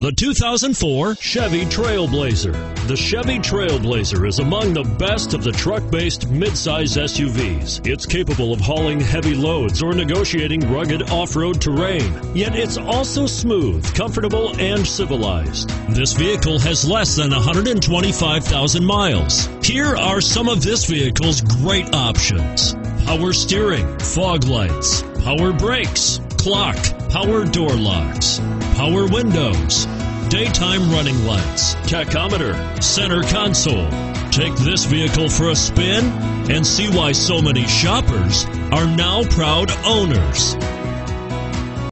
The 2004 Chevy Trailblazer. The Chevy Trailblazer is among the best of the truck-based midsize SUVs. It's capable of hauling heavy loads or negotiating rugged off-road terrain, yet it's also smooth, comfortable, and civilized. This vehicle has less than 125,000 miles. Here are some of this vehicle's great options: power steering, fog lights, power brakes, clock, power door locks, power windows, daytime running lights, tachometer, center console. Take this vehicle for a spin and see why so many shoppers are now proud owners.